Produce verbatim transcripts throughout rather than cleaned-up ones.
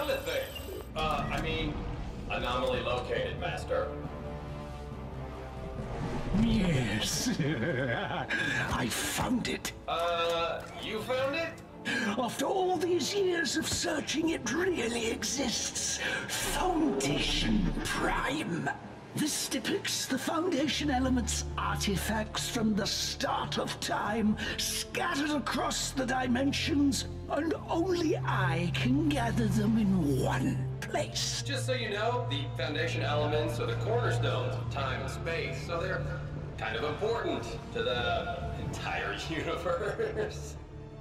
anything. Uh, I mean, anomaly located, Master. Yes, I found it. Uh, you found it? After all these years of searching, it really exists. Foundation Prime. This depicts the Foundation Elements artifacts from the start of time, scattered across the dimensions, and only I can gather them in one place. Just so you know, the Foundation Elements are the cornerstones of time and space, so they're kind of important to the entire universe.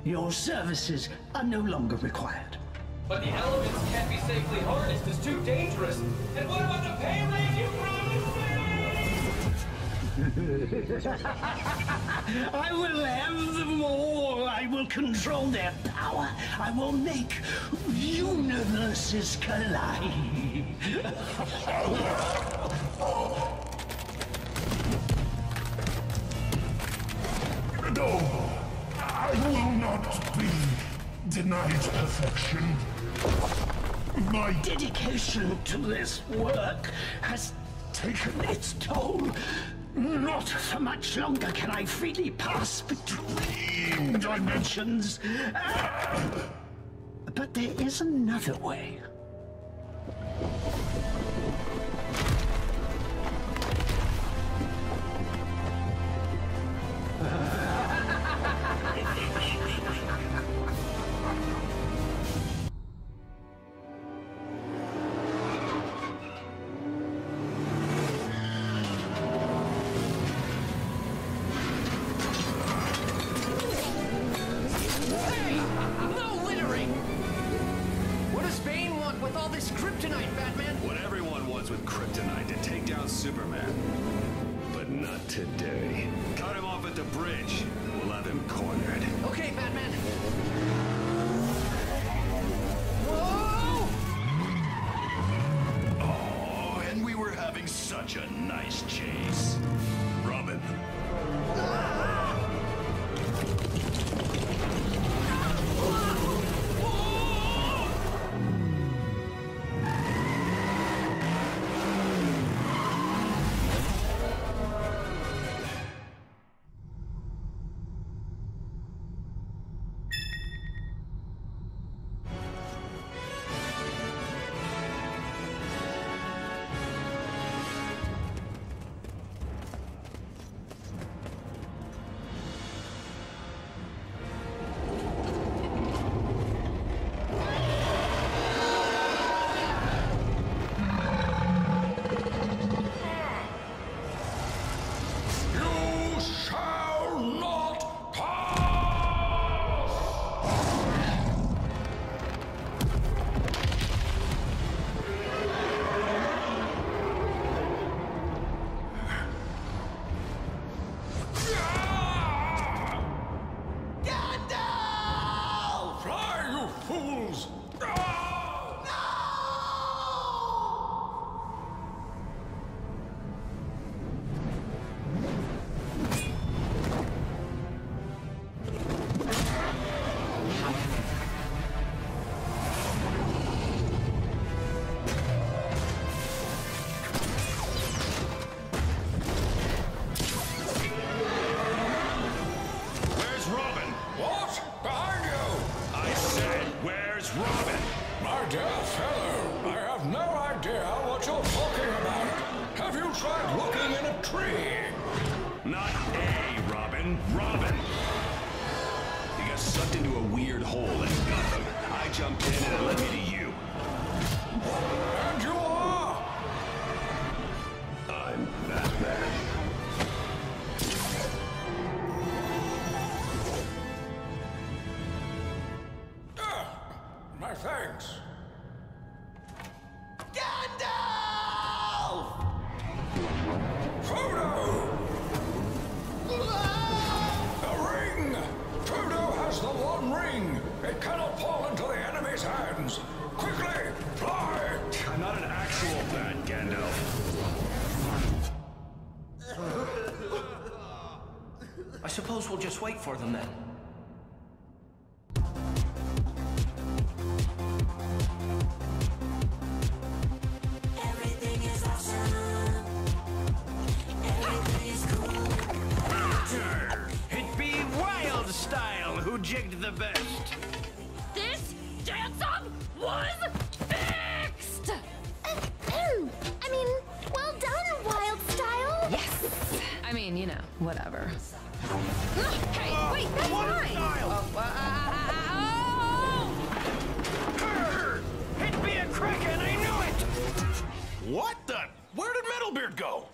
Your services are no longer required. But the elements can't be safely harnessed, it's too dangerous. And what about the pay raise you promised me? I will have them all. I will control their power. I will make universes collide. No, I will not be denied perfection. My dedication to this work has taken its toll. Not for much longer can I freely pass between dimensions. But there is another way. We'll just wait for them then. know, whatever. Hey, wait, that's mine! Oh, uh, oh! Hit me a Kraken, I knew it! What the? Where did Metalbeard go?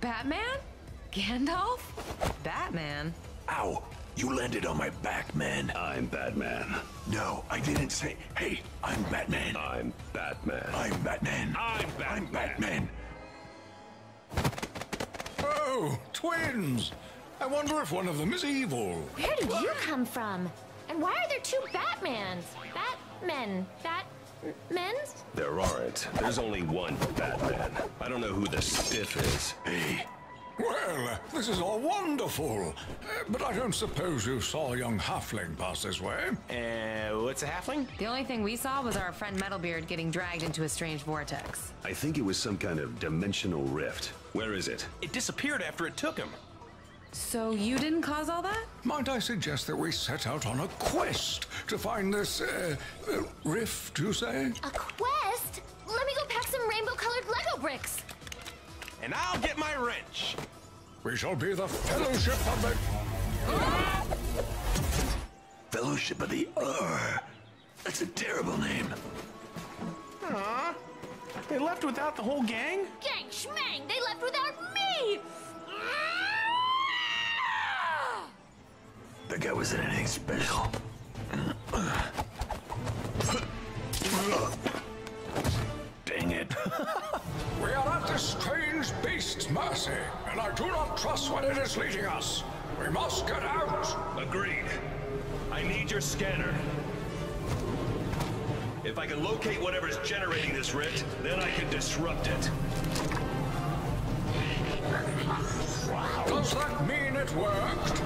Batman? Gandalf? Batman? Ow! You landed on my back, man. I'm Batman. No, I didn't say. Hey, I'm Batman. I'm Batman. I'm Batman. I'm Batman. I'm Batman. Oh, twins! I wonder if one of them is evil. Where did you come from? And why are there two Batmans? Batmen. Bat. Men's? There aren't. There's only one Batman. I don't know who the stiff is. Hey. Well, this is all wonderful, uh, but I don't suppose you saw a young halfling pass this way. Uh, what's a halfling? The only thing we saw was our friend Metalbeard getting dragged into a strange vortex. I think it was some kind of dimensional rift. Where is it? It disappeared after it took him. So you didn't cause all that? Might I suggest that we set out on a quest to find this, uh, rift, you say? A quest? Let me go pack some rainbow-colored Lego bricks. And I'll get my wrench. We shall be the Fellowship of the... Ah! Fellowship of the Ur. That's a terrible name. Aw. They left without the whole gang? Gang schmang, they left without me! Ah! The guy wasn't anything special. Dang it. We are at this strange beast's mercy, and I do not trust what it is leading us. We must get out! Agreed. I need your scanner. If I can locate whatever's generating this rift, then I can disrupt it. Wow. Does that mean it worked?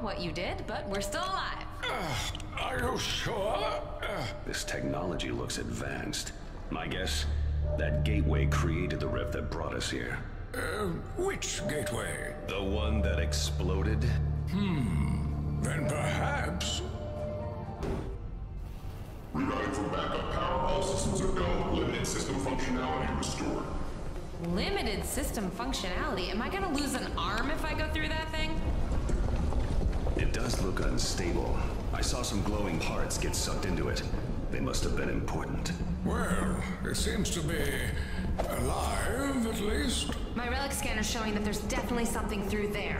What you did, but we're still alive. Uh, are you sure? Uh, this technology looks advanced. My guess, that gateway created the rift that brought us here. Uh, which gateway? The one that exploded. Hmm. Then perhaps. Rerouting for backup power. All systems are go. Limited system functionality restored. Limited system functionality? Am I gonna lose an arm if I go through that thing? It does look unstable. I saw some glowing parts get sucked into it. They must have been important. Well, it seems to be alive, at least. My relic scanner's showing that there's definitely something through there.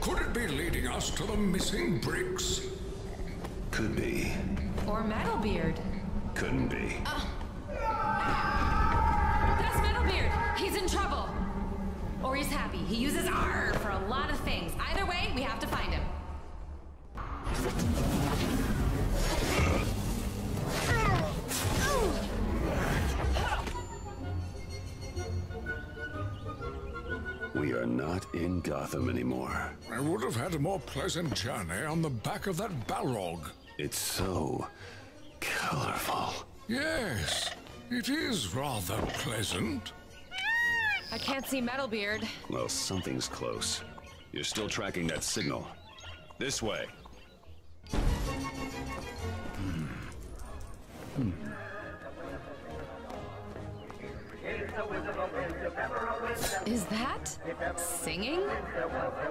Could it be leading us to the missing bricks? Could be. Or Metalbeard. Couldn't be. Uh, that's Metalbeard! He's in trouble! Or he's happy. He uses R for a lot of things. Either way, we have to find him. We are not in Gotham anymore. I would have had a more pleasant journey on the back of that Balrog. It's so colorful. Yes, it is rather pleasant. I can't see Metalbeard. Well, something's close. You're still tracking that signal. This way. Hmm. Hmm. Is that singing? Because,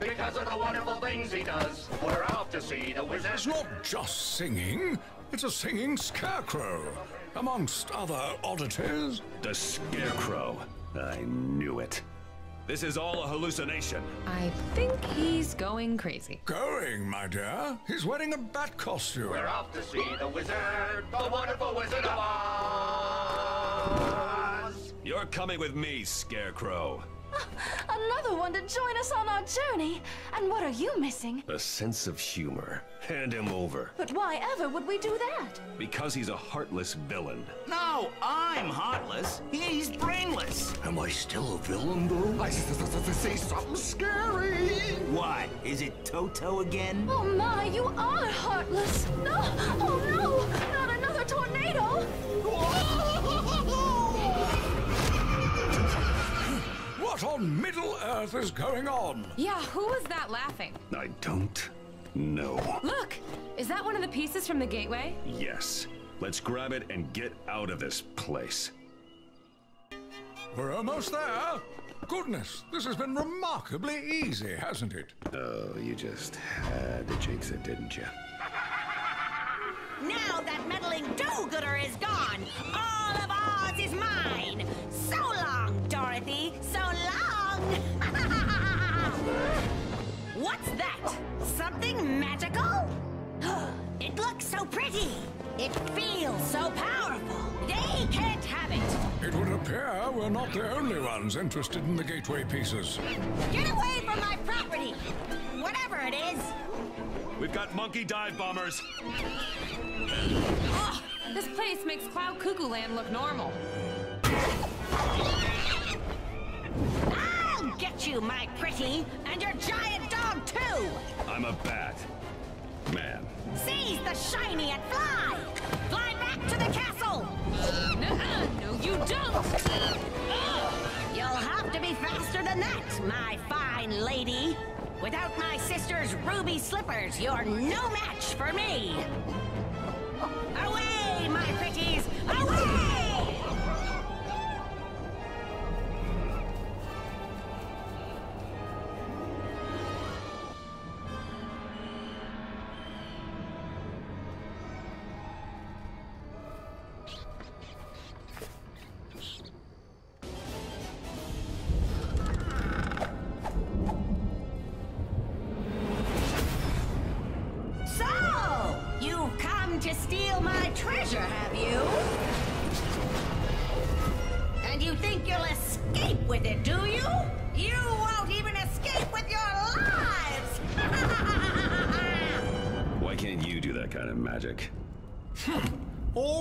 because of the wonderful things he does, we're out to see the wizard. It's not just singing, it's a singing scarecrow. Amongst other oddities. The scarecrow. I knew it. This is all a hallucination. I think he's going crazy. Going, my dear? He's wearing a bat costume. We're off to see the wizard, the wonderful Wizard of Oz. You're coming with me, Scarecrow. Another one to join us on our journey. And what are you missing? A sense of humor. Hand him over. But why ever would we do that? Because he's a heartless villain. No, I'm heartless. He's brainless. Am I still a villain, though? I say something scary. What? Is it Toto again? Oh, my, you are heartless. No, oh, no, not another tornado. What on Middle Earth is going on? Yeah, who was that laughing? I don't know. Look, is that one of the pieces from the gateway? Yes. Let's grab it and get out of this place. We're almost there. Goodness, this has been remarkably easy, hasn't it? Oh, you just had to jinx it, didn't you? Now that meddling do-gooder is gone, all of Oz is mine. So long, Dorothy. So long. What's that? Something magical? It looks so pretty. It feels so powerful. They can't have it. It would appear we're not the only ones interested in the gateway pieces. Get away from my property, whatever it is. We've got monkey dive bombers. Oh, this place makes Cloud Cuckoo Land look normal. I'll get you, my pretty, and your giant dog, too! I'm a bat. Man. Seize the shiny and fly! Fly back to the castle! Nuh-uh, no, you don't! You'll have to be faster than that, my fine lady. Without my sister's ruby slippers, you're no match for me! Away, my pretties! Away!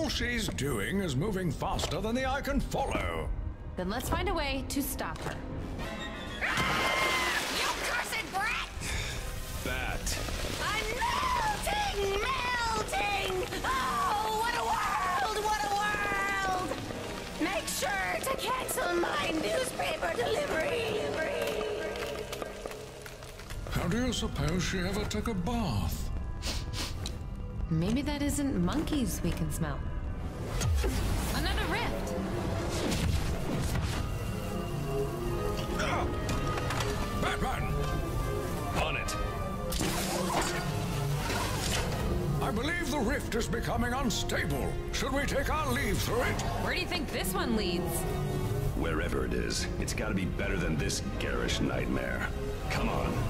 She's doing is moving faster than the eye can follow. Then let's find a way to stop her. Ah, you cursed brat! Bat. I'm melting, melting! Oh, what a world, what a world! Make sure to cancel my newspaper delivery. How do you suppose she ever took a bath? Maybe that isn't monkeys we can smell. Another rift! Batman! On it. I believe the rift is becoming unstable. Should we take our leave through it? Where do you think this one leads? Wherever it is, it's got to be better than this garish nightmare. Come on.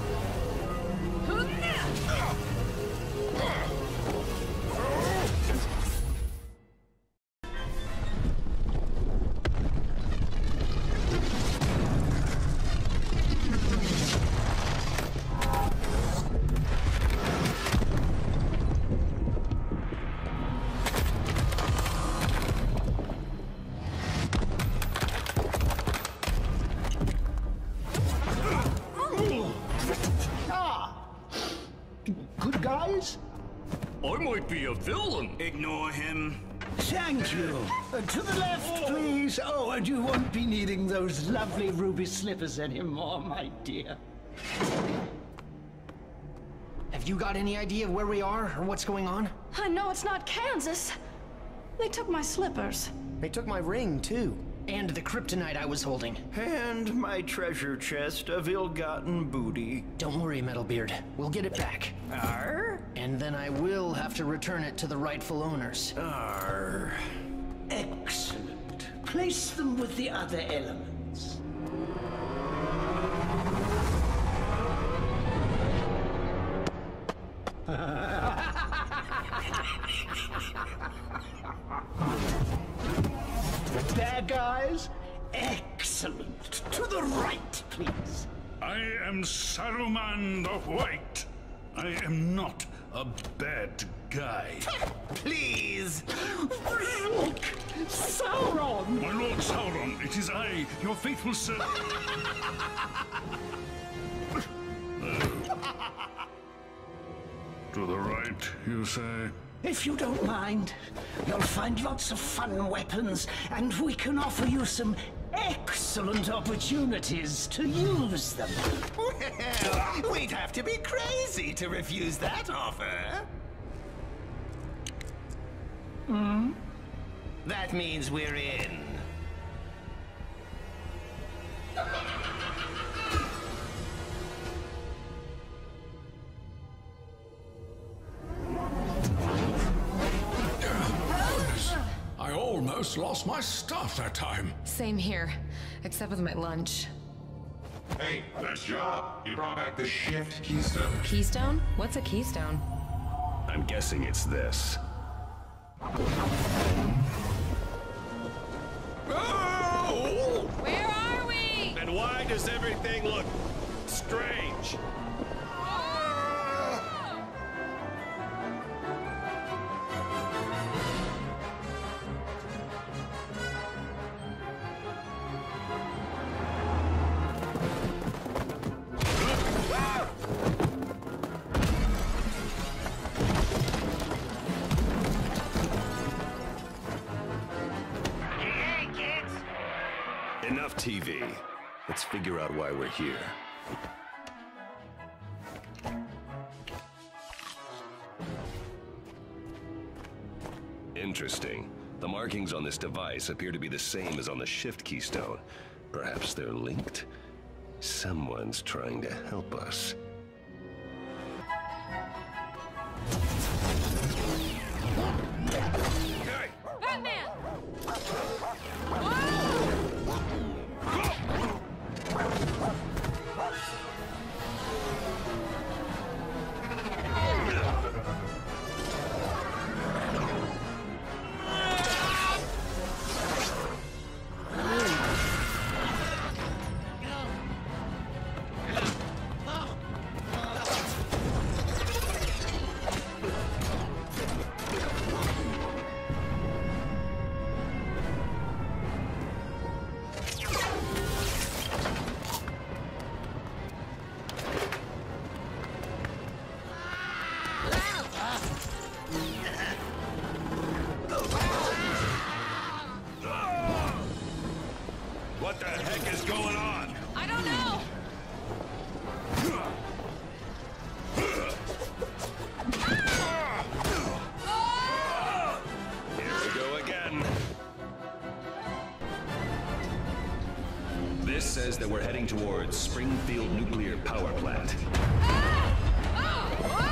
Be a villain. Ignore him. Thank you. Uh, to the left, please. Oh, and you won't be needing those lovely ruby slippers anymore, my dear. Have you got any idea of where we are or what's going on? I know it's not Kansas. They took my slippers. They took my ring, too. And the kryptonite I was holding. And my treasure chest of ill-gotten booty. Don't worry, Metalbeard. We'll get it back. Arr? And then I will have to return it to the rightful owners. Arr. Excellent. Place them with the other elements. There, guys. Excellent. To the right, please. I am Saruman the White. I am not a bad guy. Please. Look, Sauron. My Lord Sauron, it is I, your faithful servant. uh, to the right, you say? If you don't mind, you'll find lots of fun weapons, and we can offer you some excellent opportunities to use them. Well, we'd have to be crazy to refuse that offer. Hmm? That means we're in. Almost lost my stuff that time. Same here, except with my lunch. Hey, nice job. You brought back the Shift Keystone. Keystone? What's a keystone? I'm guessing it's this. Oh! Where are we? And why does everything look strange? T V. Let's figure out why we're here. Interesting. The markings on this device appear to be the same as on the Shift Keystone. Perhaps they're linked? Someone's trying to help us. Says that we're heading towards Springfield Nuclear Power Plant. Ah! Oh!